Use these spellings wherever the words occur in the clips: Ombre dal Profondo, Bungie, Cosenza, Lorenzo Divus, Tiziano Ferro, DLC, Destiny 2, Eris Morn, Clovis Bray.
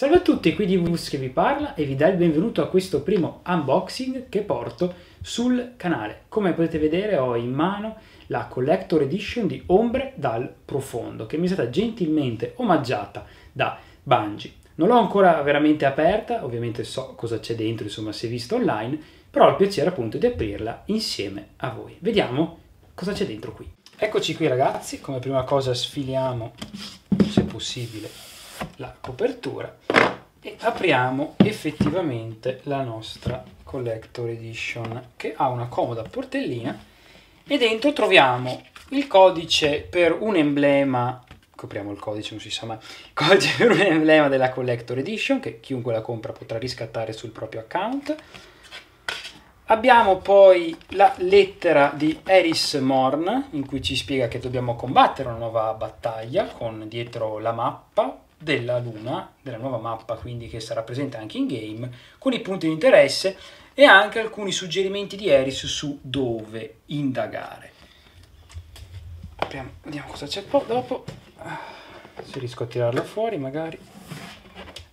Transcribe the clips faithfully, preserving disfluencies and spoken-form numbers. Salve a tutti, qui Divus che vi parla e vi dà il benvenuto a questo primo unboxing che porto sul canale. Come potete vedere ho in mano la Collector Edition di Ombre dal Profondo che mi è stata gentilmente omaggiata da Bungie. Non l'ho ancora veramente aperta, ovviamente so cosa c'è dentro, insomma si è visto online, però ho il piacere appunto di aprirla insieme a voi. Vediamo cosa c'è dentro qui. Eccoci qui ragazzi, come prima cosa sfiliamo se possibile la copertura e apriamo effettivamente la nostra Collector Edition che ha una comoda portellina e dentro troviamo il codice per un emblema, copriamo il codice non si sa mai, codice per un emblema della Collector Edition che chiunque la compra potrà riscattare sul proprio account. Abbiamo poi la lettera di Eris Morn in cui ci spiega che dobbiamo combattere una nuova battaglia con dietro la mappa della luna, della nuova mappa quindi che sarà presente anche in game, con i punti di interesse e anche alcuni suggerimenti di Eris su dove indagare. Apriamo, vediamo cosa c'è poi dopo, se riesco a tirarla fuori magari.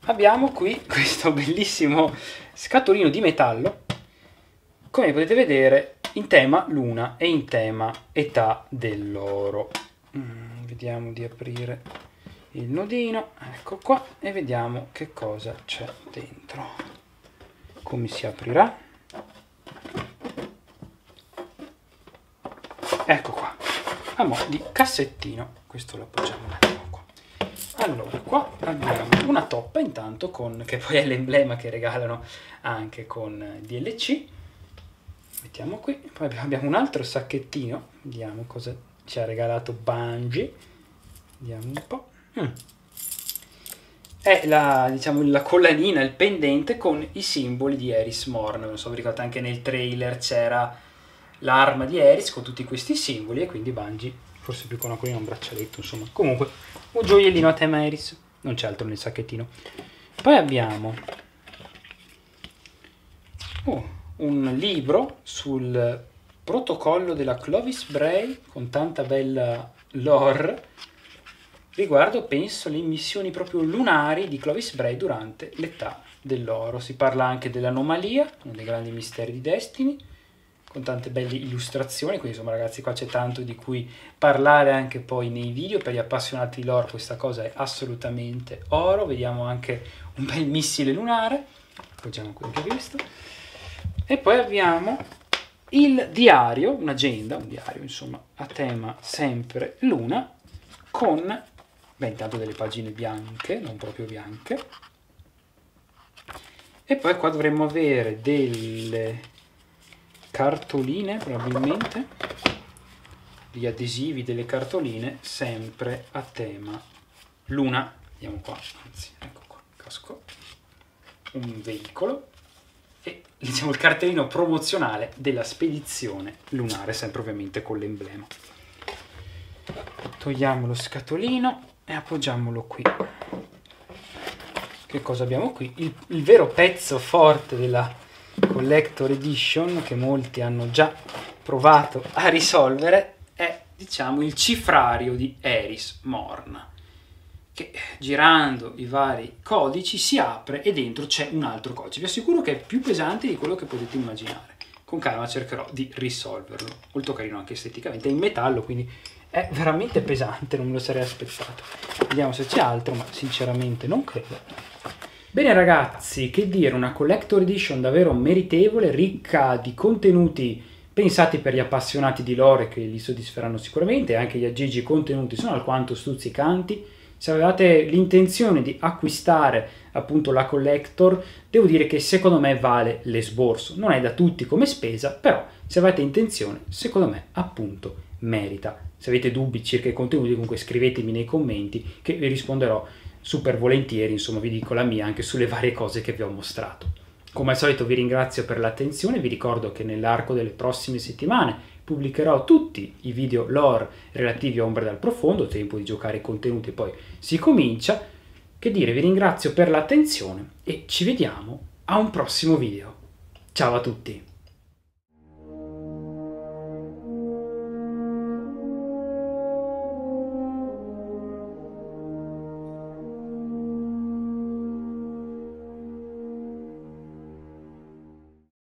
Abbiamo qui questo bellissimo scatolino di metallo, come potete vedere in tema luna e in tema età dell'oro. Mm, vediamo di aprire il nodino, ecco qua, e vediamo che cosa c'è dentro, come si aprirà. Ecco qua, a mo' di cassettino, questo lo appoggiamo un attimo qua. Allora qua abbiamo una toppa intanto con, che poi è l'emblema che regalano anche con D L C, mettiamo qui, poi abbiamo un altro sacchettino, vediamo cosa ci ha regalato Bungie, vediamo un po'. Mm. È la, diciamo, la collanina, il pendente con i simboli di Eris Morn. Non so, vi ricordate anche nel trailer c'era l'arma di Eris con tutti questi simboli e quindi Bungie, forse più con una collina, un braccialetto, insomma. Comunque, un gioiellino a tema Eris, non c'è altro nel sacchettino. Poi abbiamo oh, un libro sul protocollo della Clovis Bray con tanta bella lore riguardo, penso, le missioni proprio lunari di Clovis Bray durante l'età dell'oro. Si parla anche dell'anomalia, uno dei grandi misteri di Destiny, con tante belle illustrazioni, quindi insomma ragazzi qua c'è tanto di cui parlare anche poi nei video, per gli appassionati di lore questa cosa è assolutamente oro. Vediamo anche un bel missile lunare, appoggiamo quello che ho visto, e poi abbiamo il diario, un'agenda, un diario insomma a tema sempre luna, con beh, intanto delle pagine bianche, non proprio bianche, e poi qua dovremmo avere delle cartoline probabilmente, gli adesivi delle cartoline sempre a tema luna. Vediamo qua, anzi, ecco qua, casco, un veicolo e diciamo il cartellino promozionale della spedizione lunare, sempre ovviamente con l'emblema. Togliamo lo scatolino e appoggiamolo qui. Che cosa abbiamo qui? Il, il vero pezzo forte della Collector Edition, che molti hanno già provato a risolvere, è diciamo il cifrario di Eris Morn, che girando i vari codici si apre e dentro c'è un altro codice. Vi assicuro che è più pesante di quello che potete immaginare. Con calma cercherò di risolverlo. Molto carino anche esteticamente, è in metallo quindi è veramente pesante, non me lo sarei aspettato. Vediamo se c'è altro, ma sinceramente non credo. Bene ragazzi, che dire, una Collector Edition davvero meritevole, ricca di contenuti pensati per gli appassionati di lore che li soddisferanno sicuramente, anche gli aggeggi contenuti sono alquanto stuzzicanti. Se avevate l'intenzione di acquistare appunto la Collector, devo dire che secondo me vale l'esborso. Non è da tutti come spesa, però se avete intenzione, secondo me appunto merita. Se avete dubbi circa i contenuti, comunque scrivetemi nei commenti che vi risponderò super volentieri, insomma vi dico la mia anche sulle varie cose che vi ho mostrato. Come al solito vi ringrazio per l'attenzione, vi ricordo che nell'arco delle prossime settimane pubblicherò tutti i video lore relativi a Ombre dal Profondo, tempo di giocare i contenuti e poi si comincia. Che dire, vi ringrazio per l'attenzione e ci vediamo a un prossimo video. Ciao a tutti!